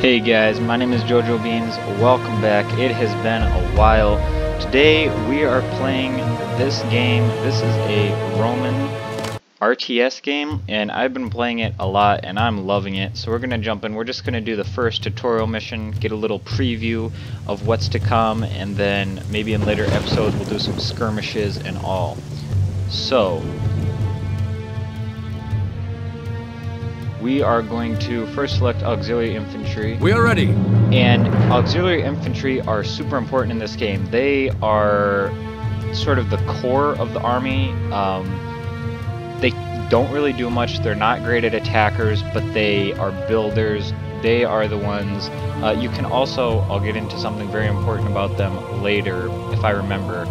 Hey guys, my name is Jojo Beans. Welcome back. It has been a while. Today we are playing this game. This is a Roman RTS game and I've been playing it a lot and I'm loving it. So we're going to jump in. We're just going to do the first tutorial mission, get a little preview of what's to come, and then maybe in later episodes we'll do some skirmishes and all. So we are going to first select auxiliary infantry. We are ready. And auxiliary infantry are super important in this game. They are sort of the core of the army. They don't really do much. They're not great at attackers, but they are builders. They are the ones. You can also, I'll get into something very important about them later, if I remember,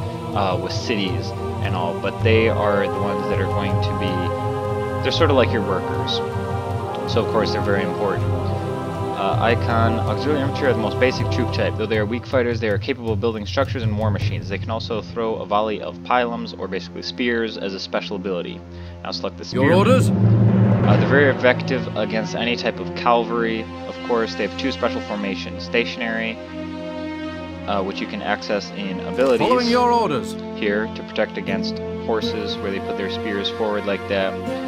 with cities and all. But they are the ones that are going to be, they're sort of like your workers. So of course they're very important. Icon, auxiliary infantry are the most basic troop type. Though they are weak fighters, they are capable of building structures and war machines. They can also throw a volley of pylums, or basically spears, as a special ability. Now select the spear. Your orders? They're very effective against any type of cavalry. Of course, they have two special formations. Stationary, which you can access in abilities. Following your orders. Here, to protect against horses, where they put their spears forward like that.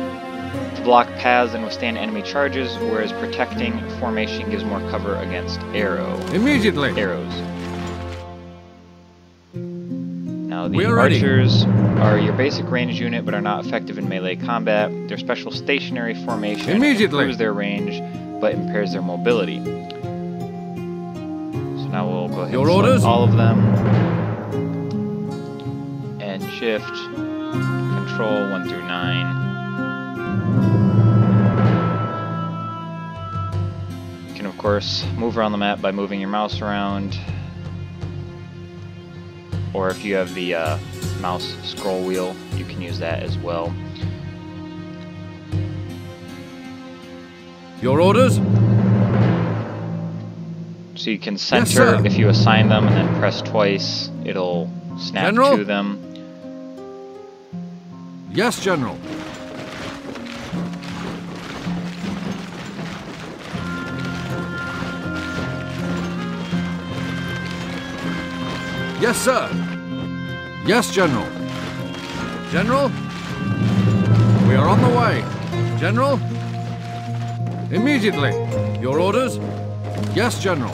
To block paths and withstand enemy charges, whereas protecting formation gives more cover against arrows. Now the archers are your basic range unit, but are not effective in melee combat. Their special stationary formation improves their range, but impairs their mobility. So now we'll go ahead and select all of them. And shift, control 1 through 9. Of course, move around the map by moving your mouse around, or if you have the mouse scroll wheel, you can use that as well. Your orders? So you can center, yes, if you assign them and then press twice, it'll snap to them. Yes, General. Yes, sir. Yes, General. General? We are on the way. General? Immediately. Your orders? Yes, General.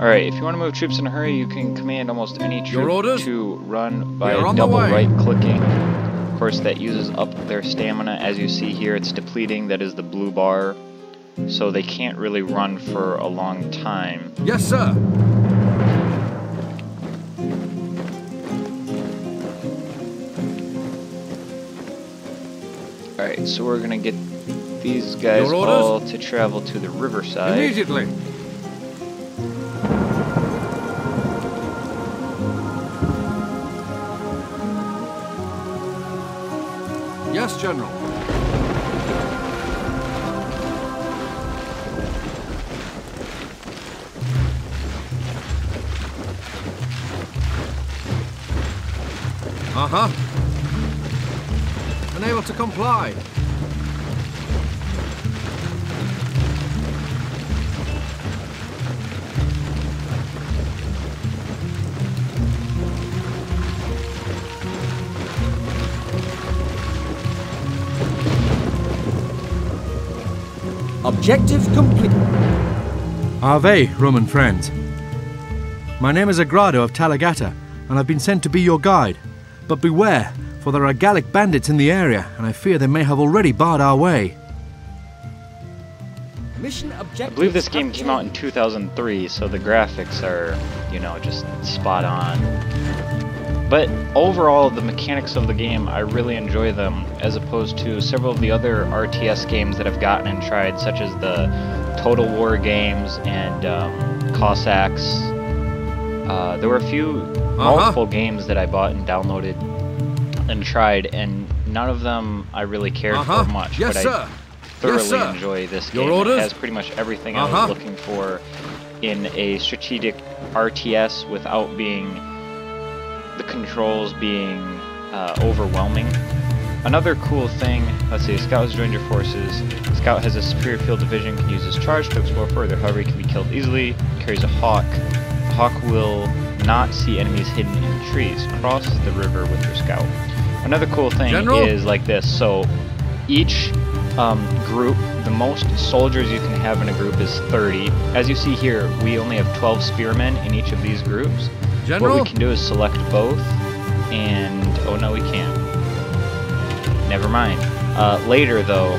Alright, if you want to move troops in a hurry, you can command almost any troop to run by double right-clicking. Of course, that uses up their stamina. As you see here, it's depleting. That is the blue bar. So they can't really run for a long time. Yes, sir! Alright, so we're gonna get these guys all to travel to the riverside. Immediately! Yes, General. Uh-huh. Unable to comply. Objective complete. Ave, Roman friends. My name is Agrado of Talagata, and I've been sent to be your guide. But beware, for there are Gallic bandits in the area, and I fear they may have already barred our way. I believe this game came out in 2003, so the graphics are, you know, just spot on. But overall, the mechanics of the game, I really enjoy them, as opposed to several of the other RTS games that I've gotten and tried, such as the Total War games and Cossacks. There were a few multiple games that I bought and downloaded and tried, and none of them I really cared for much, yes, but I thoroughly enjoy this game. It has pretty much everything I was looking for in a strategic RTS without being the controls being overwhelming. Another cool thing, let's see, a scout has joined your forces. A scout has a superior field division, can use his charge to explore further, however he can be killed easily. Carries a hawk. The hawk will not see enemies hidden in trees. Cross the river with your scout. Another cool thing is like this, so each group, the most soldiers you can have in a group is 30. As you see here, we only have 12 spearmen in each of these groups. What we can do is select both, and oh no, we can't. Never mind. Later though,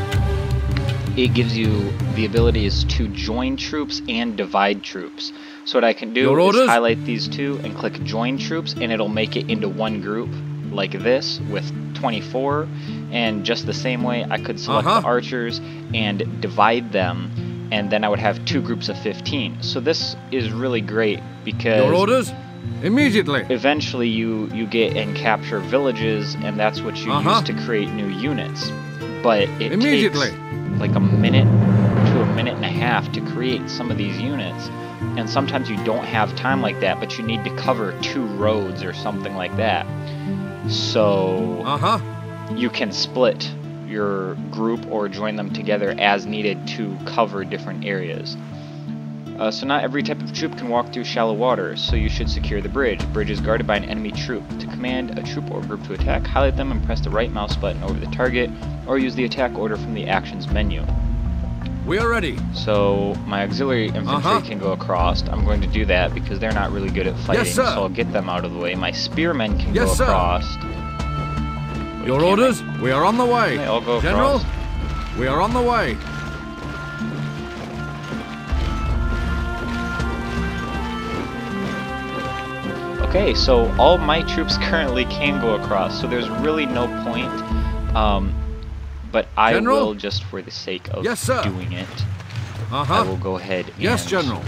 it gives you the abilities to join troops and divide troops. So what I can do is highlight these two and click join troops, and it'll make it into one group like this with 24. And just the same way, I could select the archers and divide them, and then I would have two groups of 15. So this is really great because eventually you get and capture villages, and that's what you use to create new units. But it takes like a minute to a minute and a half to create some of these units. And sometimes you don't have time like that, but you need to cover two roads or something like that. So you can split your group or join them together as needed to cover different areas. So not every type of troop can walk through shallow water, so you should secure the bridge. The bridge is guarded by an enemy troop. To command a troop or group to attack, highlight them and press the right mouse button over the target, or use the attack order from the actions menu. We are ready. So my auxiliary infantry can go across. I'm going to do that because they're not really good at fighting, so I'll get them out of the way. My spearmen can go across. Your orders? We are on the way. I'll go across. We are on the way. Okay, so all my troops currently can go across, so there's really no point. But I will, just for the sake of doing it, I will go ahead and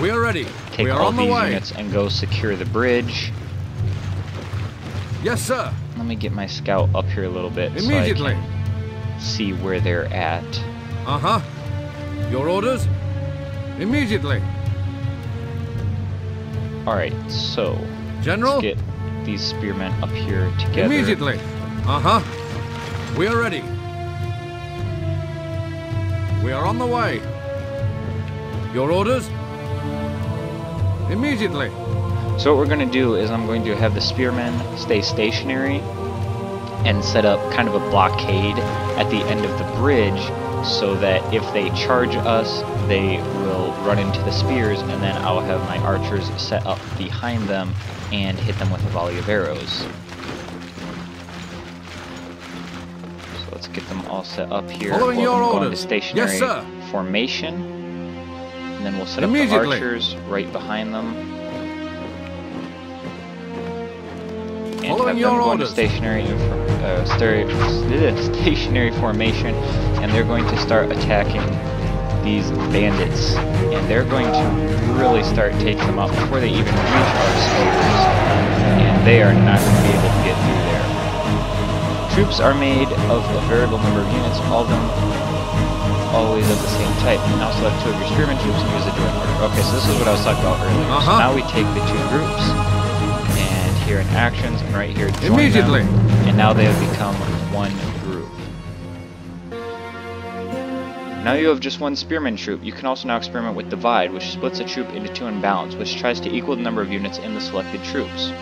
we are ready. Take all these units and go secure the bridge. Let me get my scout up here a little bit so I can see where they're at. Your orders? Immediately. Alright, so let's get these spearmen up here together. We are ready. We are on the way. Your orders? Immediately. So what we're going to do is I'm going to have the spearmen stay stationary and set up kind of a blockade at the end of the bridge so that if they charge us, they will run into the spears, and then I'll have my archers set up behind them and hit them with a volley of arrows. Let's get them all set up here. Following your orders. To stationary formation, and then we'll set up the archers right behind them. And have them go into stationary formation, and they're going to start attacking these bandits, and they're going to really start taking them up before they even reach our spears, and they are not going to be able to get through there. Troops are made of a variable number of units, all of them always of the same type. Now select two of your spearmen troops and use the joint order. Okay, so this is what I was talking about earlier. So now we take the two groups, and here in actions, and right here join them, and now they have become one group. Now you have just one spearman troop. You can also now experiment with divide, which splits a troop into two in balance, which tries to equal the number of units in the selected troops.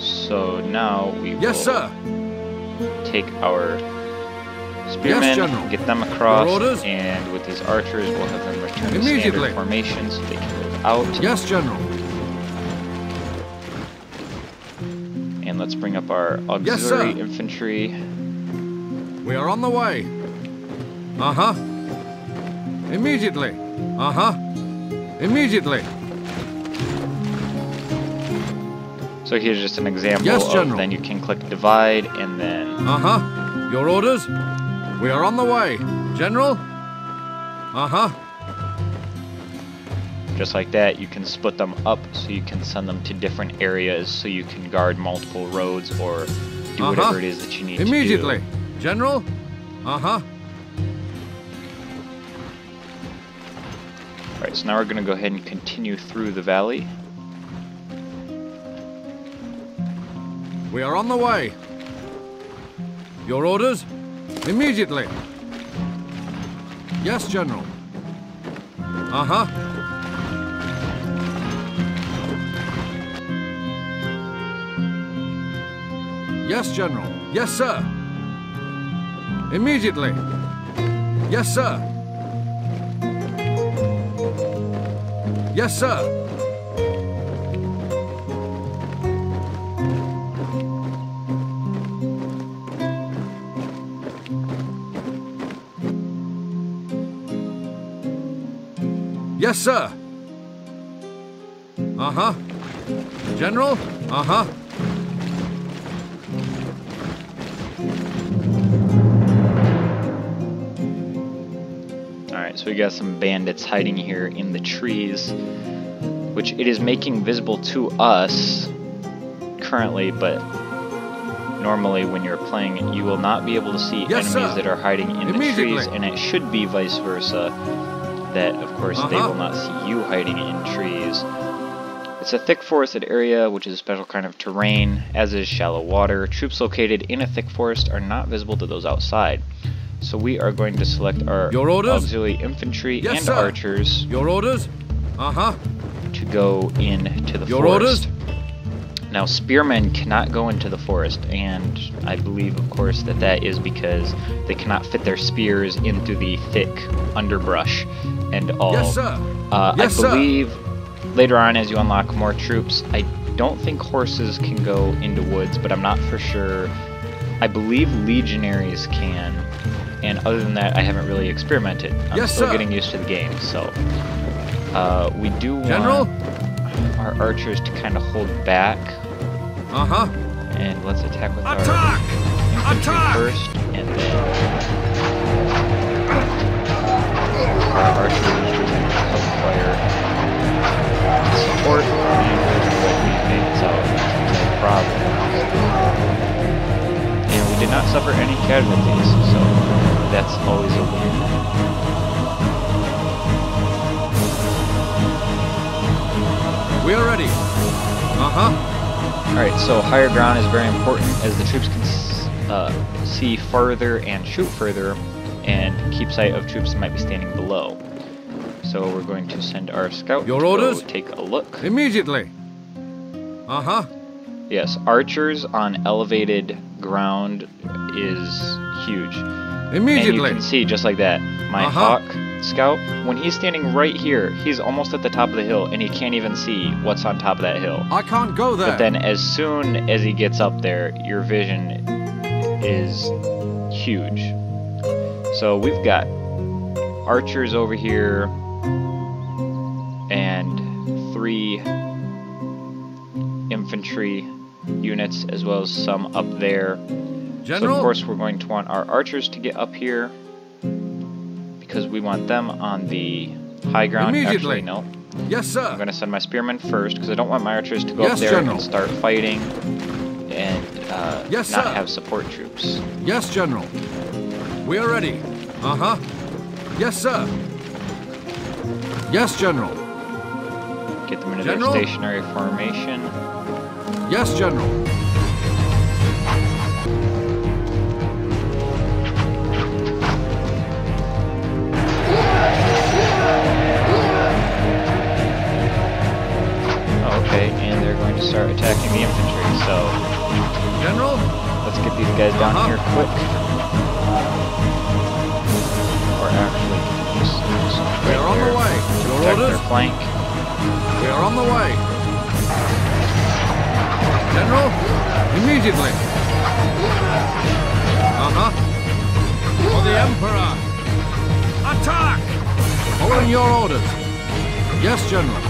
So now we will take our spearmen, get them across, and with these archers we'll have them return to standard formation so they can move out. And let's bring up our auxiliary infantry. We are on the way. Immediately. Immediately. So here's just an example of then you can click divide and then... Your orders? We are on the way. General? Just like that, you can split them up so you can send them to different areas so you can guard multiple roads or do whatever it is that you need to do. Immediately. General? Alright, so now we're going to go ahead and continue through the valley. We are on the way. Your orders? Immediately. Yes, General. Uh-huh. Yes, General. Yes, sir. Immediately. Yes, sir. Yes, sir. Yes, sir. Uh-huh. General? Uh-huh. So we got some bandits hiding here in the trees, which it is making visible to us currently, but normally when you're playing it, you will not be able to see enemies that are hiding in the trees, and it should be vice versa, that of course they will not see you hiding in trees. It's a thick forested area, which is a special kind of terrain, as is shallow water. Troops located in a thick forest are not visible to those outside. So we are going to select our auxiliary infantry and archers to go into the forest. Now, spearmen cannot go into the forest, and I believe, of course, that that is because they cannot fit their spears into the thick underbrush and all. I believe later on, as you unlock more troops, I don't think horses can go into woods, but I'm not for sure. I believe legionaries can. And other than that, I haven't really experimented. I'm still getting used to the game, so... we do want our archers to kind of hold back. And let's attack with our infantry first, and then... our archers to help fire support, and we can make this out. And we did not suffer any casualties, so that's always a win. We are ready. Alright, so higher ground is very important, as the troops can see farther and shoot further, and keep sight of troops that might be standing below. So we're going to send our scout to go take a look. Immediately. Yes, archers on elevated ground is huge. Immediately. And you can see, just like that, my hawk scout, when he's standing right here, he's almost at the top of the hill, and he can't even see what's on top of that hill. I can't go there. But then as soon as he gets up there, your vision is huge. So we've got archers over here, and 3... infantry units, as well as some up there. General? So of course we're going to want our archers to get up here, because we want them on the high ground. Immediately. Actually, no. Yes, sir. I'm going to send my spearmen first, because I don't want my archers to go up there and start fighting and not have support troops. Yes, General. We are ready. Yes, sir. Yes, General. Get them into their stationary formation. Yes, General. Okay, and they're going to start attacking the infantry, so... General? Let's get these guys down here quick. Or actually, just... We are on the way. Your orders? Their flank. We are on the way. General, immediately. For the Emperor. Attack! Following your orders. Yes, General.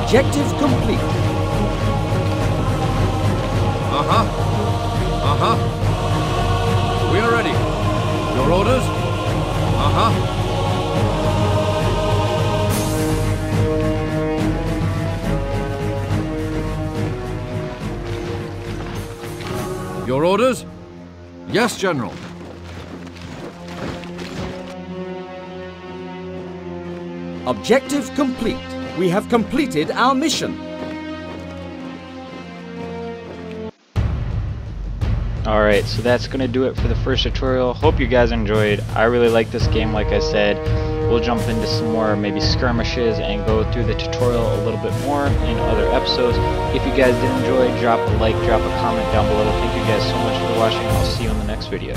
Objective complete. We are ready. Your orders? Your orders? Yes, General. Objective complete. We have completed our mission. Alright, so that's going to do it for the first tutorial. Hope you guys enjoyed. I really like this game, like I said. We'll jump into some more maybe skirmishes and go through the tutorial a little bit more in other episodes. If you guys did enjoy, drop a like, drop a comment down below. Thank you guys so much for watching. I'll see you in the next video.